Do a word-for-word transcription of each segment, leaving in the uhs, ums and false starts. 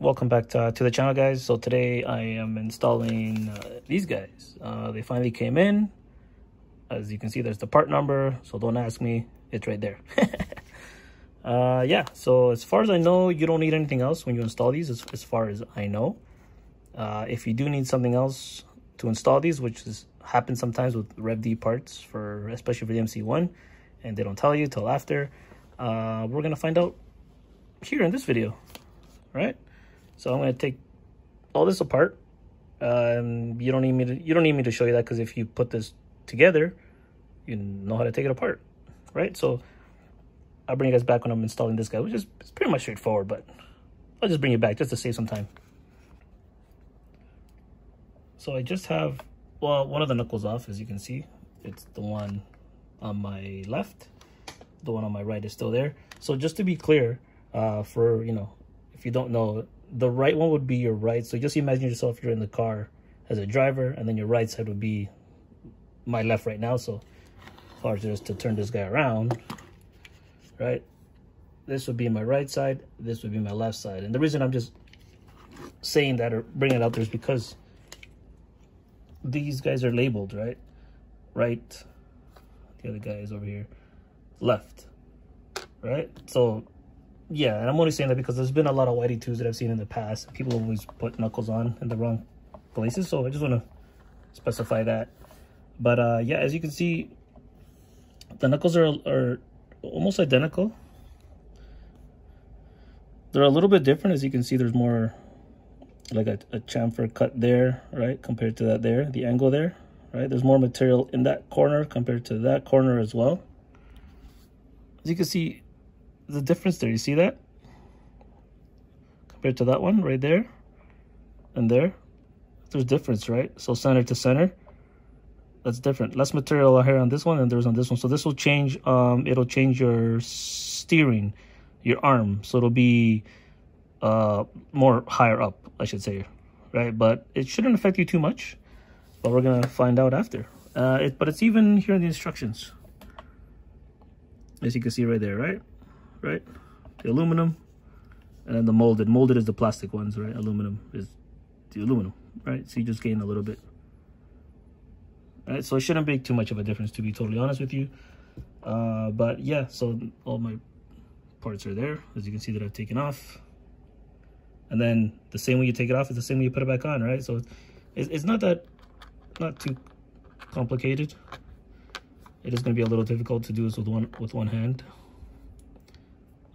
Welcome back to, uh, to the channel, guys. So today I am installing uh, these guys. Uh, they finally came in. As you can see, there's the part number, so don't ask me, it's right there. uh, yeah, so as far as I know, you don't need anything else when you install these, as, as far as I know. Uh, if you do need something else to install these, which is, happens sometimes with RevD parts, for especially for the M C one, and they don't tell you till after, uh, we're going to find out here in this video, right? So I'm going to take all this apart. Um, you don't need me to, you don't need me to show you that, because if you put this together, you know how to take it apart, right? So I'll bring you guys back when I'm installing this guy, which is it's pretty much straightforward, but I'll just bring you back just to save some time. So I just have, well, one of the knuckles off, as you can see. It's the one on my left. The one on my right is still there. So just to be clear, uh, for, you know, if you don't know, the right one would be your right. So just imagine yourself, you're in the car as a driver, and then your right side would be my left right now. So as far as just to turn this guy around, right? This would be my right side. This would be my left side. And the reason I'm just saying that or bringing it out there is because these guys are labeled, right? Right. The other guy is over here. Left. Right? So yeah, and I'm only saying that because there's been a lot of whitey twos that I've seen in the past. People always put knuckles on in the wrong places, so I just want to specify that. But uh, yeah, as you can see, the knuckles are, are almost identical. They're a little bit different. As you can see, there's more like a, a chamfer cut there, right, compared to that there, the angle there, right? There's more material in that corner compared to that corner as well. As you can see, the difference there, you see that compared to that one right there and there, there's difference, right? So center to center, that's different. Less material here on this one than there is on this one. So this will change, um it'll change your steering, your arm, so it'll be uh more higher up, I should say, right? But it shouldn't affect you too much, but we're gonna find out after. Uh it, but it's even here in the instructions, as you can see right there, right? Right, the aluminum, and then the molded. Molded is the plastic ones, right? Aluminum is the aluminum, right? So you just gain a little bit, right? So it shouldn't make too much of a difference, to be totally honest with you. Uh, but yeah, so all my parts are there, as you can see that I've taken off. And then the same way you take it off is the same way you put it back on, right? So it's, it's not that, not too complicated. It is going to be a little difficult to do this with one with one hand.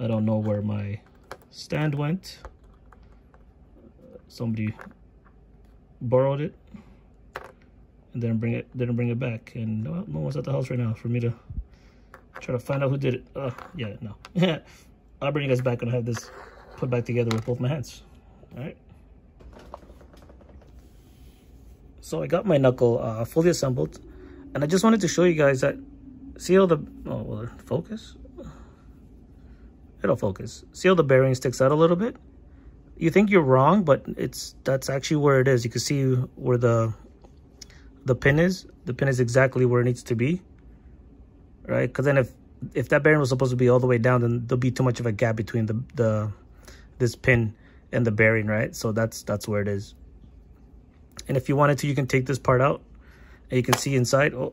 I don't know where my stand went. Somebody borrowed it and didn't bring it didn't bring it back, and no, no one's at the house right now for me to try to find out who did it. Uh, yeah, no. I'll bring you guys back when I have this put back together with both my hands. All right. So I got my knuckle uh, fully assembled, and I just wanted to show you guys that. See how the oh well focus. It'll focus. See how the bearing sticks out a little bit? You think you're wrong, but it's that's actually where it is. You can see where the the pin is. The pin is exactly where it needs to be, right? Because then if if that bearing was supposed to be all the way down, then there'll be too much of a gap between the the this pin and the bearing, right? So that's that's where it is. And if you wanted to, you can take this part out, and you can see inside. Oh,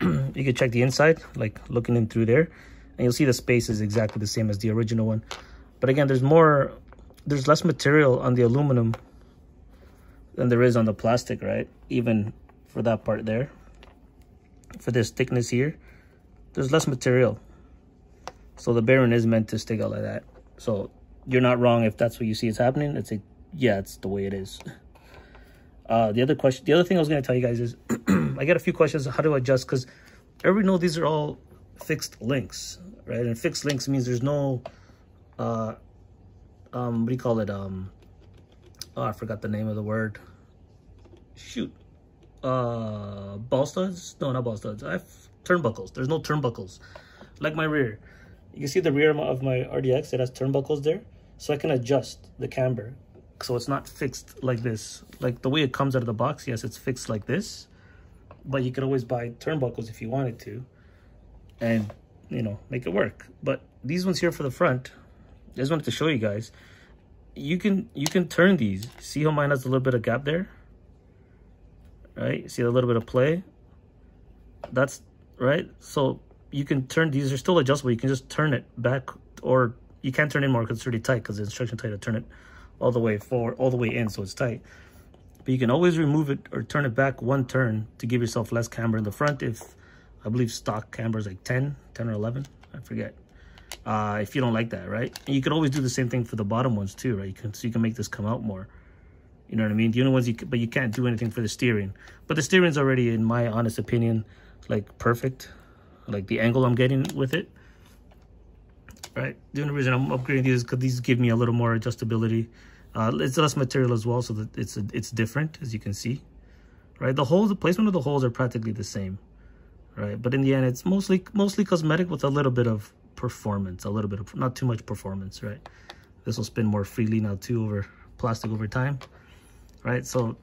you can check the inside, like looking in through there. And you'll see the space is exactly the same as the original one. But again, there's more, there's less material on the aluminum than there is on the plastic, right? Even for that part there, for this thickness here, there's less material. So the bearing is meant to stick out like that. So you're not wrong if that's what you see is happening. It's a, yeah, it's the way it is. Uh, the other question, the other thing I was going to tell you guys is, I get a few questions on how to adjust, because everybody knows these are all fixed links, right? And fixed links means there's no uh um what do you call it, um oh I forgot the name of the word, shoot, uh ball studs, no not ball studs, I've turnbuckles. There's no turnbuckles like my rear. You can see the rear of my R D X, it has turnbuckles there, so I can adjust the camber, so it's not fixed like this, like the way it comes out of the box. Yes, it's fixed like this, but you could always buy turnbuckles if you wanted to and, you know, make it work. But these ones here for the front, I just wanted to show you guys, you can you can turn these. See how mine has a little bit of gap there, right? See a little bit of play. That's right. So you can turn these. They're still adjustable. You can just turn it back, or you can't turn it more because it's really tight, because the instruction tell you to turn it all the way forward, all the way in, so it's tight. But you can always remove it or turn it back one turn to give yourself less camber in the front. If I believe stock camber is like ten, ten or eleven, I forget. Uh, if you don't like that, right? And you can always do the same thing for the bottom ones too, right? You can, so you can make this come out more. You know what I mean? The only ones you can, but you can't do anything for the steering. But the steering's already, in my honest opinion, like perfect. Like the angle I'm getting with it, right? The only reason I'm upgrading these is because these give me a little more adjustability. Uh, it's less material as well, so that it's a, it's different, as you can see, right? The holes, the placement of the holes are practically the same, right? But in the end, it's mostly mostly cosmetic with a little bit of performance, a little bit of, not too much performance, right? This will spin more freely now too, over plastic over time, right? So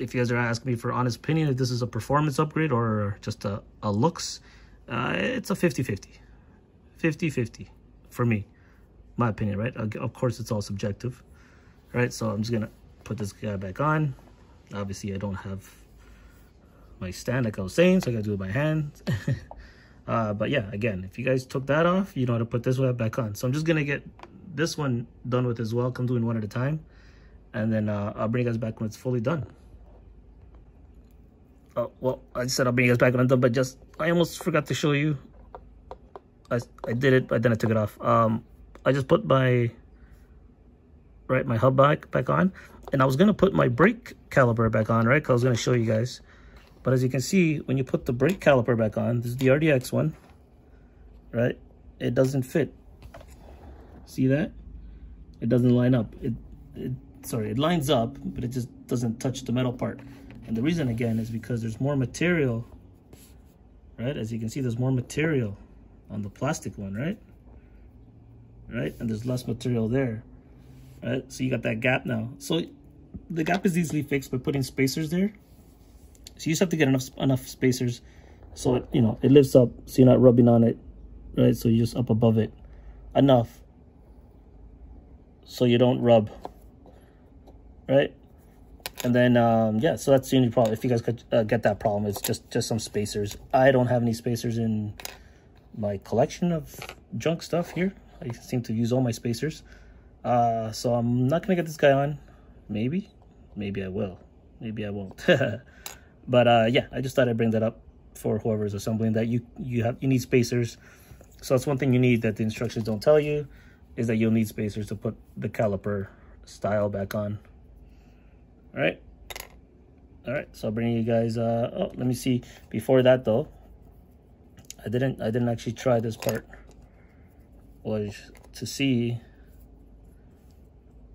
if you guys are asking me for honest opinion, if this is a performance upgrade or just a, a looks, uh, it's a fifty fifty, fifty fifty for me, my opinion, right? Of course, it's all subjective. Right, so I'm just gonna put this guy back on. Obviously, I don't have my stand like I was saying, so I gotta do it by hand. uh, but yeah, again, if you guys took that off, you know how to put this one back on. So I'm just gonna get this one done with as well. Come doing one at a time, and then uh, I'll bring you guys back when it's fully done. Oh well, I said I'll bring you guys back when I'm done, but just I almost forgot to show you. I I did it, but then I took it off. Um, I just put my. Right, my hub back back on, and I was gonna put my brake caliper back on, right? Cause I was gonna show you guys, but as you can see, when you put the brake caliper back on, this is the R D X one, right? It doesn't fit. See that? It doesn't line up. It, it sorry, it lines up, but it just doesn't touch the metal part. And the reason again is because there's more material, right? As you can see, there's more material on the plastic one, right? Right, and there's less material there. Right, so you got that gap now. So the gap is easily fixed by putting spacers there. So you just have to get enough enough spacers, so it, you know, it lifts up, so you're not rubbing on it, right? So you're just up above it enough, so you don't rub, right? And then um, yeah, so that's the only problem. If you guys could uh, get that problem, it's just just some spacers. I don't have any spacers in my collection of junk stuff here. I seem to use all my spacers. Uh, so I'm not gonna get this guy on. Maybe, maybe I will, maybe I won't. But uh, yeah, I just thought I'd bring that up for whoever's assembling that. You you have you need spacers. So that's one thing you need that the instructions don't tell you, is that you'll need spacers to put the caliper style back on. All right, all right. So I'll bring you guys. Uh, oh, let me see. Before that though, I didn't I didn't actually try this part. Was to see.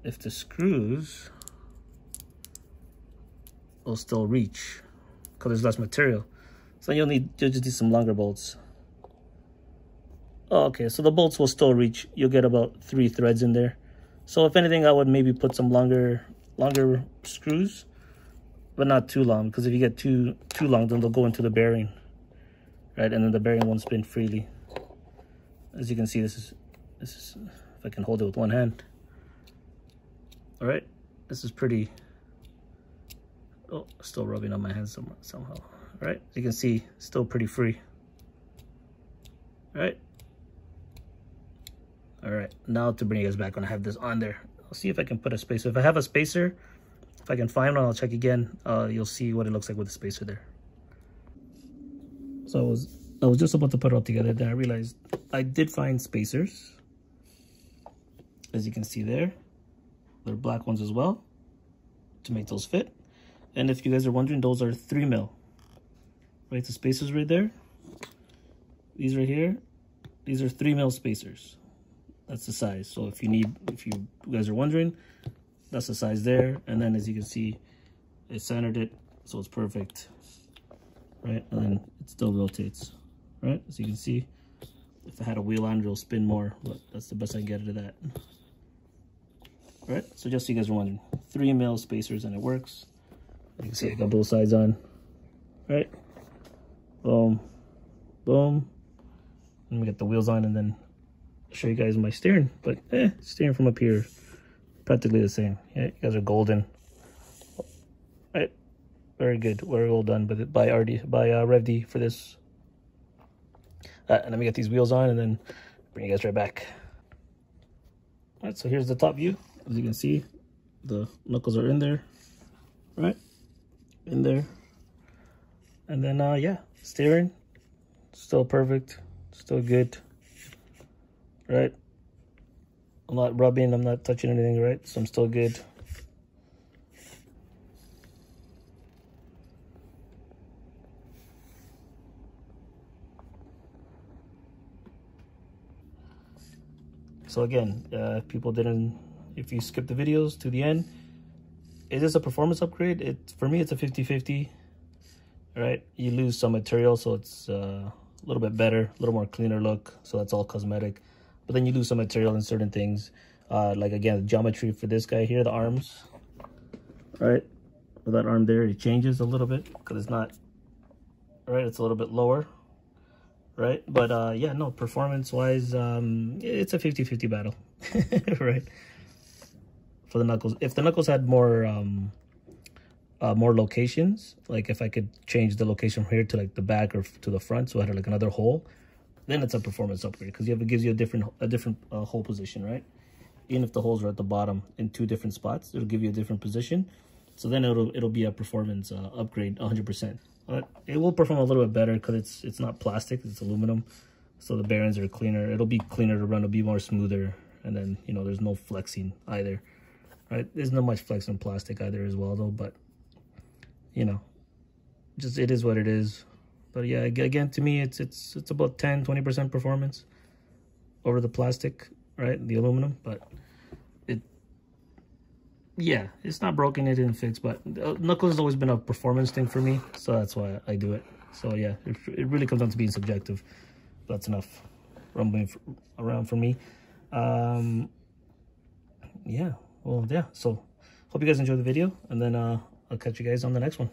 If the screws will still reach, because there's less material, so you'll need you'll just need some longer bolts. Oh, okay, so the bolts will still reach. You'll get about three threads in there. So if anything, I would maybe put some longer longer screws, but not too long, because if you get too too long, then they'll go into the bearing, right? And then the bearing won't spin freely. As you can see, this is this is if I can hold it with one hand. All right, this is pretty, oh, still rubbing on my hands somewhere, somehow. All right, you can see, still pretty free. All right. All right, now to bring you guys back when I have this on there. I'll see if I can put a spacer. If I have a spacer, if I can find one, I'll check again. Uh, you'll see what it looks like with the spacer there. So I was, I was just about to put it all together, then I realized I did find spacers, as you can see there. They're black ones as well, to make those fit. And if you guys are wondering, those are three mil, right? The spacers right there, these right here, these are three mil spacers. That's the size. So if you need, if you guys are wondering, that's the size there. And then as you can see, it centered it, so it's perfect, right? And then it still rotates, right? As you can see, if I had a wheel on, it'll spin more, but that's the best I can get out of that. Right, so just so you guys are wondering, three mil spacers and it works. You can see I got both sides on. Right, boom, boom. Let me get the wheels on and then show you guys my steering. But eh, steering from up here, practically the same. Yeah, you guys are golden. All right, very good. Very well done by by R D by uh, RevD for this. Uh, and let me get these wheels on, and then bring you guys right back. All right, so here's the top view. As you can see, the knuckles are in there, right in there. And then uh yeah, steering still perfect, still good, right? I'm not rubbing, I'm not touching anything, right? So I'm still good. So again, uh, people didn't, if you skip the videos to the end, is this a performance upgrade? It, for me, it's a fifty fifty, right? You lose some material, so it's uh, a little bit better, a little more cleaner look. So that's all cosmetic. But then you lose some material in certain things. Uh, like again, the geometry for this guy here, the arms, right? For that arm there, it changes a little bit because it's not, right? It's a little bit lower. Right, but uh yeah, no, performance wise, um it's a fifty fifty battle. Right, for the knuckles. If the knuckles had more um uh more locations, like if I could change the location from here to like the back or to the front, so I had like another hole, then it's a performance upgrade, because you have, it gives you a different a different uh, hole position, right? Even if the holes are at the bottom in two different spots, it'll give you a different position. So then it'll it'll be a performance uh, upgrade one hundred percent. But it will perform a little bit better because it's it's not plastic, it's aluminum, so the bearings are cleaner. It'll be cleaner to run, it'll be more smoother, and then you know there's no flexing either, right? There's not much flex on plastic either as well though, but you know, just it is what it is. But yeah, again, to me, it's it's it's about ten twenty percent performance over the plastic, right? The aluminum, but it, yeah, it's not broken, it didn't fix, but knuckles has always been a performance thing for me, so that's why I do it. So yeah, it, it really comes down to being subjective. That's enough rumbling for, around for me. Um yeah, well yeah, so hope you guys enjoyed the video, and then uh I'll catch you guys on the next one.